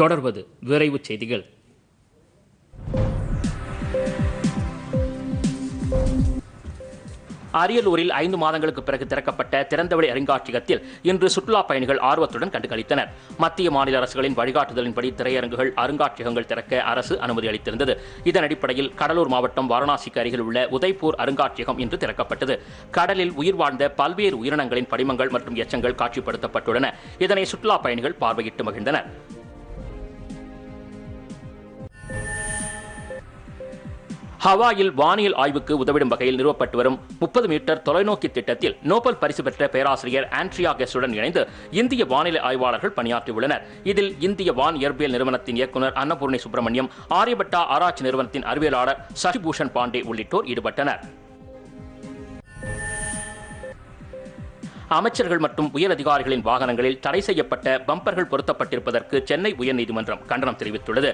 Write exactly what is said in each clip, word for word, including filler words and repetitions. தொடர்வது விரைவுச் செய்திகள். அரியலூரில் ஐந்து மாதங்களுக்கு பிறகு திறக்கப்பட்ட திறந்தவெளி அருங்காட்சியகத்தில் இன்று சுற்றுலாப் பயணிகள் ஆர்வத்துடன் கண்டுகளித்தனர். மத்திய மாநில அரசுகளின் வழிகாட்டுதலின்படி திரையரங்குகள் அருங்காட்சியகங்கள் திறக்க அரசு அனுமதி அளித்திருந்தது. இதன் அடிப்படையில் கடலூர் மாவட்டம் வாரணாசிக்கு அருகில் உள்ள உதய்பூர் அருங்காட்சியகம் இன்று திறக்கப்பட்டது. கடலில் உயிர் வாழ்ந்த பல்வேறு உயிரினங்களின் படிமங்கள் மற்றும் எச்சங்கள் காட்சிப்படுத்தப்பட்டுள்ளன. இதனை சுற்றுலாப் பயணிகள் பார்வையிட்டு மகிழ்ந்தனர். ஹவாயில் வானியல் ஆய்வுக்கு உதவிடும் வகையில் நிறுவப்பட்டு வரும் முப்பது மீட்டர் தொலைநோக்கி திட்டத்தில் நோபல் பரிசு பெற்ற பேராசிரியர் ஆண்ட்ரியா கெஸுடன் இணைந்து இந்திய வானிலை ஆய்வாளர்கள் பணியாற்றியுள்ளனர். இதில் இந்திய வான் இயற்பியல் நிறுவனத்தின் இயக்குநர் அன்னபூரணி சுப்பிரமணியம், ஆர்யபட்டா ஆராய்ச்சி நிறுவனத்தின் அறிவியலாளர் சஷி பூஷன் பாண்டே உள்ளிட்டோர் ஈடுபட்டனர். அமைச்சர்கள் மற்றும் உயர் அதிகாரிகளின் வாகனங்களில் தடை செய்யப்பட்ட பம்பர்கள் பொருத்தப்பட்டிருப்பதற்கு சென்னை உயர்நீதிமன்றம் கண்டனம் தெரிவித்துள்ளது.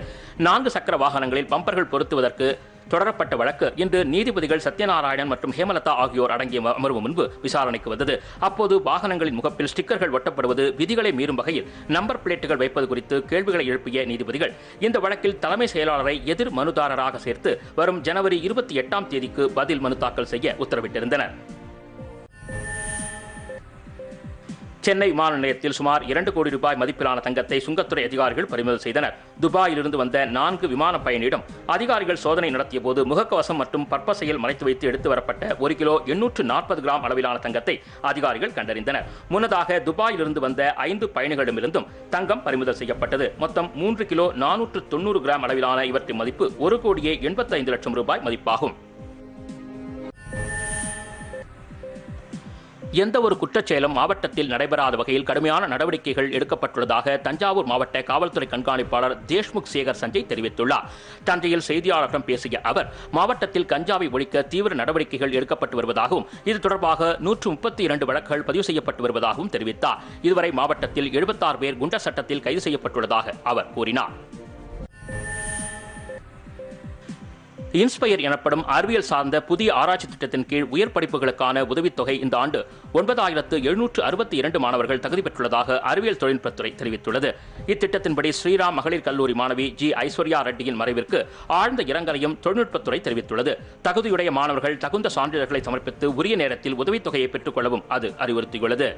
நான்கு சக்கர வாகனங்களில் பம்பர்கள் பொருத்துவதற்கு தொடரப்பட்ட வழக்கு இன்று நீதிபதிகள் சத்திய நாராயணன் மற்றும் ஹேமலதா ஆகியோர் அடங்கிய அமர்வு முன்பு விசாரணைக்கு வந்தது. அப்போது வாகனங்களின் முகப்பில் ஸ்டிக்கர்கள் ஒட்டப்படுவது விதிகளை மீறும் வகையில் நம்பர் பிளேட்டுகள் வைப்பது குறித்து கேள்விகளை எழுப்பிய நீதிபதிகள் இந்த வழக்கில் தலைமை செயலாளரை எதிர் மனுதாரராக சேர்த்து வரும் ஜனவரி இருபத்தி எட்டாம் தேதிக்கு பதில் மனு தாக்கல் செய்ய உத்தரவிட்டிருந்தனர். சென்னை விமான நிலையத்தில் சுமார் இரண்டு கோடி ரூபாய் மதிப்பிலான தங்கத்தை சுங்கத்துறை அதிகாரிகள் பறிமுதல் செய்தனர். துபாயிலிருந்து வந்த நான்கு விமான பயணியிடம் அதிகாரிகள் சோதனை நடத்திய போது முகக்கவசம் மற்றும் பற்பசையில் மறைத்து வைத்து எடுத்து வரப்பட்ட ஒரு கிலோ எண்ணூற்று நாற்பது கிராம் அளவிலான தங்கத்தை அதிகாரிகள் கண்டறிந்தனர். முன்னதாக துபாயிலிருந்து வந்த ஐந்து பயணிகளிடமிருந்தும் தங்கம் பறிமுதல் செய்யப்பட்டது. மொத்தம் மூன்று கிலோ நானூற்று தொன்னூறு கிராம் அளவிலான இவற்றின் மதிப்பு ஒரு கோடியே எண்பத்தைந்து லட்சம் ரூபாய் மதிப்பாகும். எந்தவொரு குற்றச்செயலும் மாவட்டத்தில் நடைபெறாத வகையில் கடுமையான நடவடிக்கைகள் எடுக்கப்பட்டுள்ளதாக தஞ்சாவூர் மாவட்ட காவல்துறை கண்காணிப்பாளர் தேஷ்முக் சேகர் சஞ்சய் தெரிவித்துள்ளார். தஞ்சையில் செய்தியாளர்களிடம் பேசிய அவர் மாவட்டத்தில் கஞ்சாவை ஒழிக்க தீவிர நடவடிக்கைகள் எடுக்கப்பட்டு வருவதாகவும் இது தொடர்பாக நூற்று முப்பத்தி இரண்டு வழக்குகள் பதிவு செய்யப்பட்டு வருவதாகவும் தெரிவித்தார். இதுவரை மாவட்டத்தில் எழுபத்தாறு பேர் குண்டர் சட்டத்தில் கைது செய்யப்பட்டுள்ளதாக அவர் கூறினார். இன்ஸ்பயர் எனப்படும் அறிவியல் சார்ந்த புதிய ஆராய்ச்சி திட்டத்தின் கீழ் உயர் படிப்புகளுக்கான உதவித்தொகை இந்த ஆண்டு ஒன்பதாயிரத்து எழுநூற்று அறுபத்தி இரண்டு மாணவர்கள் தகுதி பெற்றுள்ளதாக அறிவியல் தொழில்நுட்பத்துறை தெரிவித்துள்ளது. இத்திட்டத்தின்படி ஸ்ரீராம் மகளிர் கல்லூரி மாணவி ஜி ஐஸ்வர்யா ரெட்டியின் மறைவிற்கு ஆழ்ந்த இரங்கலையும் தொழில்நுட்பத்துறை தெரிவித்துள்ளது. தகுதியுடைய மாணவர்கள் தகுந்த சான்றிதழ்களை சமர்ப்பித்து உரிய நேரத்தில் உதவித்தொகையை பெற்றுக் கொள்ளவும் அது அறிவுறுத்தியுள்ளது.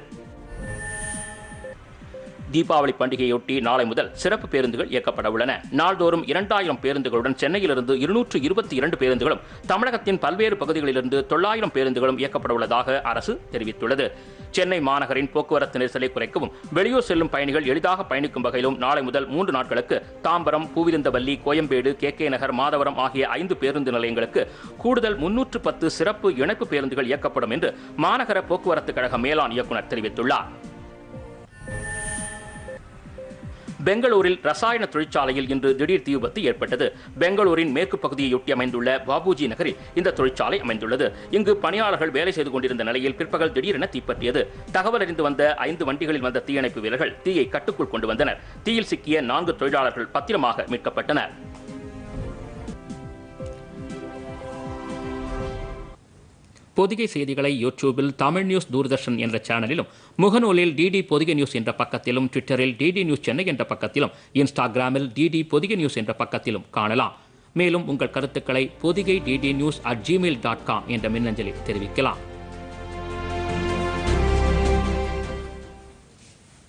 தீபாவளி பண்டிகையொட்டி நாளை முதல் சிறப்பு பேருந்துகள் இயக்கப்பட உள்ளன. நாள்தோறும் இரண்டாயிரம் பேருந்துகளுடன் சென்னையிலிருந்து இருநூற்று இருபத்தி இரண்டு பேருந்துகளும் தமிழகத்தின் பல்வேறு பகுதிகளிலிருந்து தொள்ளாயிரம் பேருந்துகளும் இயக்கப்பட உள்ளதாக அரசு தெரிவித்துள்ளது. சென்னை மாநகரின் போக்குவரத்து நெரிசலை குறைக்கவும் வெளியூர் செல்லும் பயணிகள் எளிதாக பயணிக்கும் வகையிலும் நாளை முதல் மூன்று நாட்களுக்கு தாம்பரம், பூவிருந்தவல்லி, கோயம்பேடு, கே கே நகர், மாதவரம் ஆகிய ஐந்து பேருந்து நிலையங்களுக்கு கூடுதல் முன்னூற்று பத்து சிறப்பு இணைப்பு பேருந்துகள் இயக்கப்படும் என்று மாநகர போக்குவரத்து கழக மேலாண் இயக்குநர் தெரிவித்துள்ளார். பெங்களூரில் ரசாயன தொழிற்சாலையில் இன்று திடீர் தீ விபத்து ஏற்பட்டது. பெங்களூரின் மேற்கு பகுதியையொட்டி அமைந்துள்ள பாபுஜி நகரில் இந்த தொழிற்சாலை அமைந்துள்ளது. இங்கு பணியாளர்கள் வேலை செய்து கொண்டிருந்த நிலையில் பிற்பகல் திடீரென தீப்பற்றியது. தகவல் அறிந்து வந்த ஐந்து வண்டிகளில் வந்த தீயணைப்பு வீரர்கள் தீயை கட்டுக்குள் கொண்டு வந்தனர். தீயில் சிக்கிய நான்கு தொழிலாளர்கள் பத்திரமாக மீட்கப்பட்டனர். பொதிகை செய்திகளை யூடியூபில் தமிழ் நியூஸ் தூர்தர்ஷன் என்ற சேனலிலும், முகநூலில் டிடி பொதிகை நியூஸ் என்ற பக்கத்திலும், ட்விட்டரில் டிடி நியூஸ் சென்னை என்ற பக்கத்திலும், இன்ஸ்டாகிராமில் டிடி பொதிகை நியூஸ் என்ற பக்கத்திலும் காணலாம். மேலும் உங்கள் கருத்துக்களை Podhigai DD news at Gmail dot com என்ற மின்னஞ்சலில் தெரிவிக்கலாம்.